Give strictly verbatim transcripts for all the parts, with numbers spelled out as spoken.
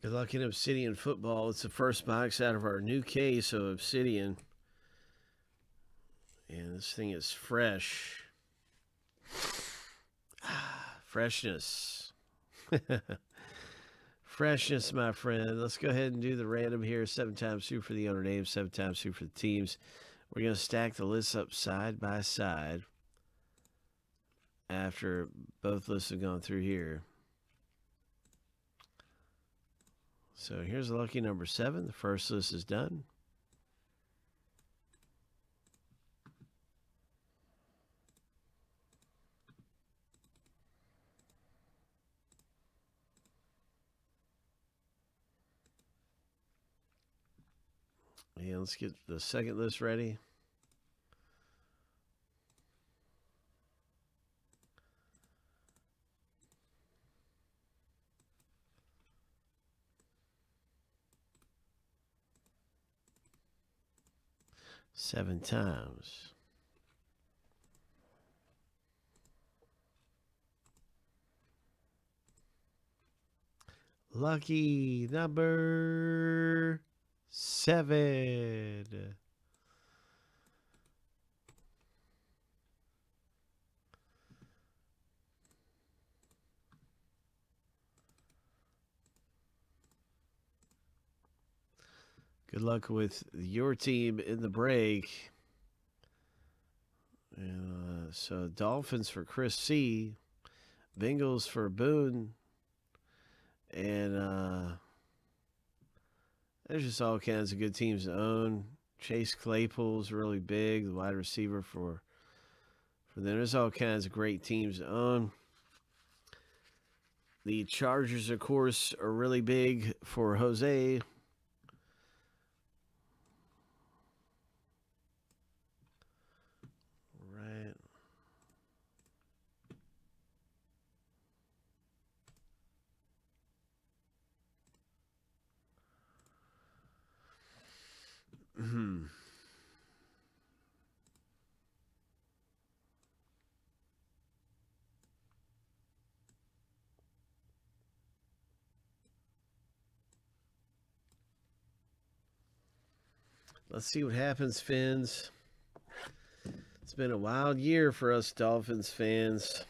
Good luck in Obsidian Football. It's the first box out of our new case of Obsidian. And this thing is fresh. Freshness. Freshness, my friend. Let's go ahead and do the random here. Seven times two for the owner names, seven times two for the teams. We're going to stack the lists up side by side after both lists have gone through here. So here's lucky number seven. The first list is done. And let's get the second list ready. Seven times. Lucky number seven. Good luck with your team in the break. Uh, so Dolphins for Chris C, Bengals for Boone, and uh, there's just all kinds of good teams to own. Chase Claypool's really big, the wide receiver for for them. There's all kinds of great teams to own. The Chargers, of course, are really big for Jose. Hmm. Let's see what happens, Fins. It's been a wild year for us Dolphins fans.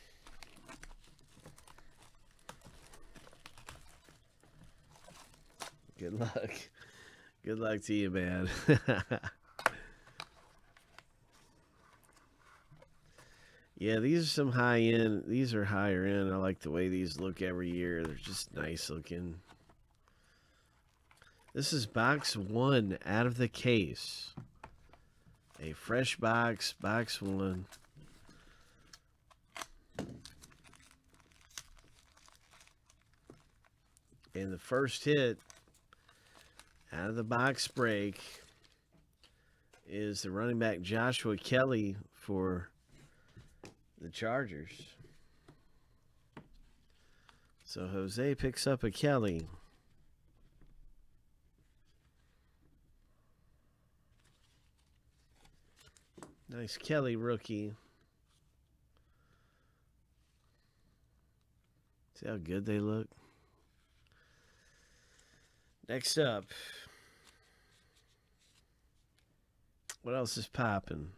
Good luck. Good luck to you, man. Yeah, these are some high end. These are higher end. I like the way these look every year. They're just nice looking. This is box one out of the case. A fresh box, box one. And the first hit out of the box break is the running back Joshua Kelly for the Chargers. So Jose picks up a Kelly. Nice Kelly rookie. See how good they look? Next up, what else is popping?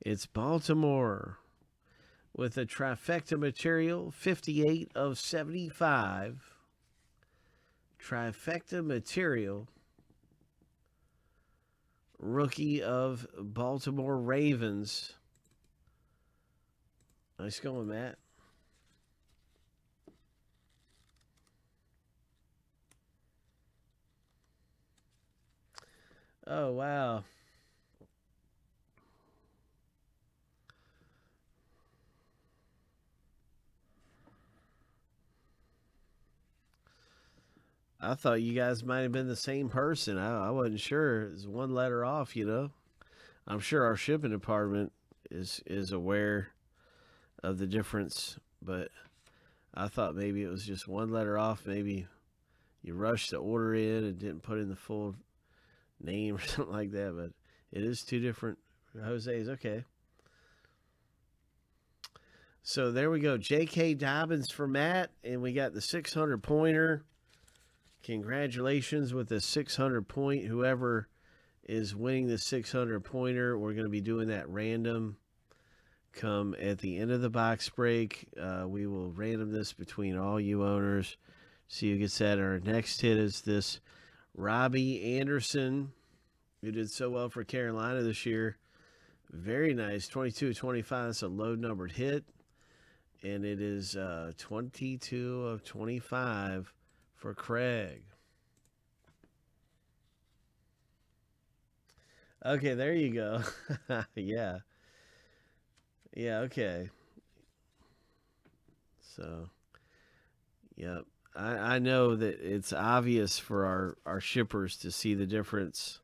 It's Baltimore with a trifecta material, fifty-eight of seventy-five. Trifecta material, rookie of Baltimore Ravens. Nice going, Matt. Oh, wow. I thought you guys might have been the same person. I, I wasn't sure. It's one letter off, you know. I'm sure our shipping department is, is aware of the difference, but I thought maybe it was just one letter off. Maybe you rushed the order in and didn't put in the full name or something like that, but it is two different Jose's. Okay, so there we go. J K Dobbins for Matt, and we got the six hundred pointer Congratulations with the six hundred point. Whoever is winning the six hundred pointer, we're going to be doing that random come at the end of the box break. Uh, we will random this between all you owners. See who gets that. Our next hit is this Robbie Anderson, who did so well for Carolina this year. Very nice. twenty-two twenty-five. That's a low numbered hit. And it is uh, twenty-two of twenty-five for Craig. Okay, there you go. Yeah. Yeah, okay. So, yep. I, I know that it's obvious for our, our shippers to see the difference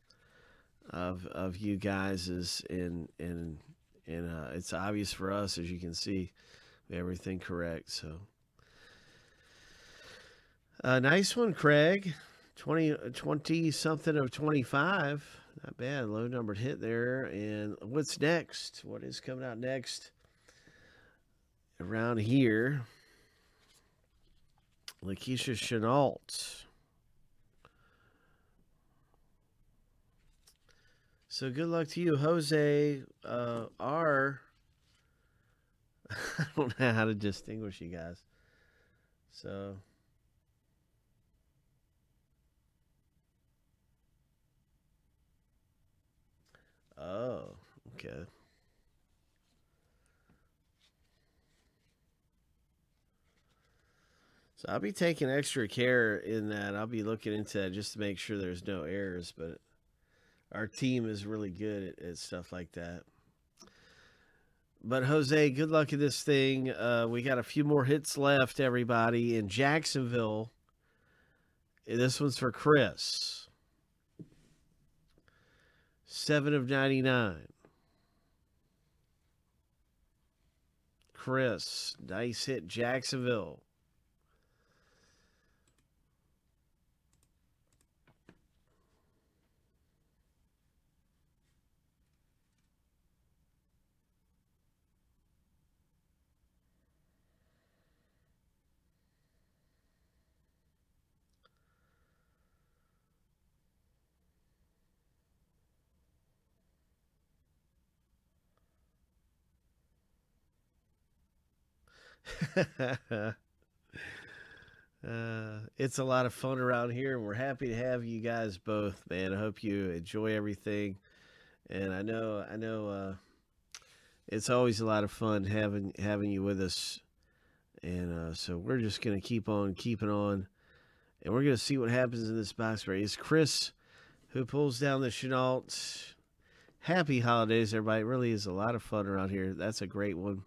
of of you guys is in in and uh it's obvious for us, as you can see, everything correct. So uh nice one, Craig. Twenty something of twenty-five, not bad. Low numbered hit there. And what's next? What is coming out next around here? Lakeisha Chenault. So good luck to you, Jose uh, R. I don't know how to distinguish you guys. So oh, okay. So I'll be taking extra care in that. I'll be looking into that just to make sure there's no errors, but our team is really good at, at stuff like that. But, Jose, good luck in this thing. Uh, we got a few more hits left, everybody. In Jacksonville, this one's for Chris. seven of ninety-nine. Chris, nice hit, Jacksonville. uh, it's a lot of fun around here. We're happy to have you guys both, man. I hope you enjoy everything. And I know, I know, uh, it's always a lot of fun having, having you with us. And, uh, so we're just going to keep on keeping on, and we're going to see what happens in this box break. It's Chris who pulls down the Chenault. Happy holidays, everybody. It really is a lot of fun around here. That's a great one.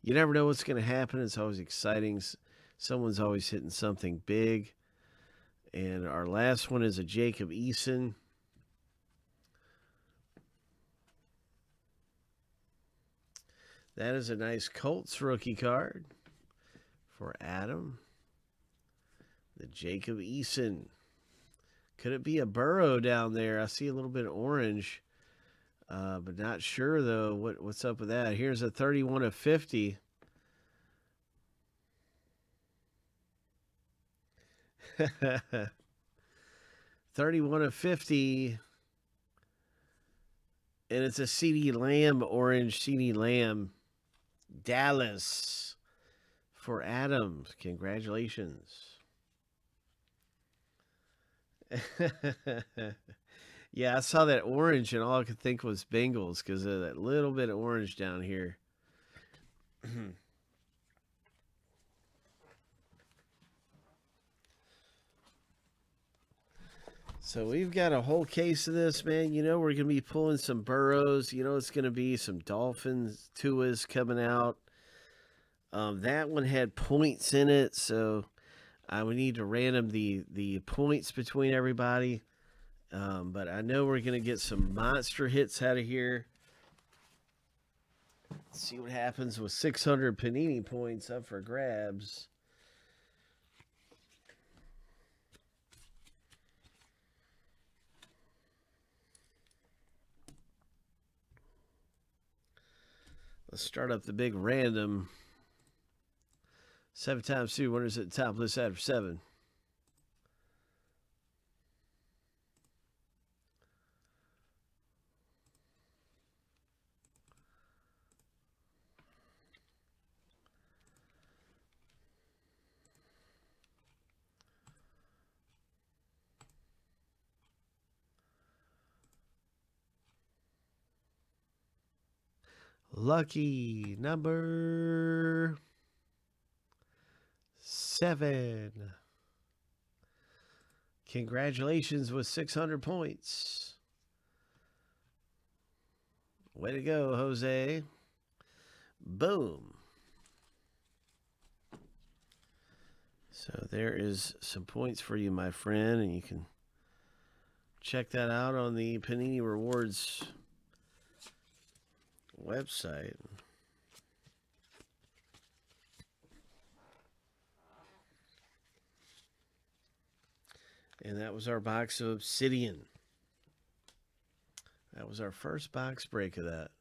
You never know what's going to happen. It's always exciting. Someone's always hitting something big. And our last one is a Jacob Eason. That is a nice Colts rookie card for Adam. The Jacob Eason. Could it be a Burrow down there? I see a little bit of orange. Uh, but not sure, though, what, what's up with that. Here's a thirty-one of fifty. thirty-one of fifty. And it's a CeeDee Lamb, orange CeeDee Lamb. Dallas for Adams. Congratulations. Yeah, I saw that orange, and all I could think was Bengals because of that little bit of orange down here. So we've got a whole case of this, man. You know, we're going to be pulling some Burrows. You know, it's going to be some Dolphins, Tua's coming out. Um, that one had points in it, so I would need to random the, the points between everybody. Um, but I know we're going to get some monster hits out of here. Let's see what happens with six hundred Panini points up for grabs. Let's start up the big random. Seven times two winners at the top. Let's add for seven. Lucky number seven. Congratulations with six hundred points. Way to go, Jose. Boom. So there is some points for you, my friend, and you can check that out on the Panini Rewards website. And that was our box of Obsidian. That was our first box break of that.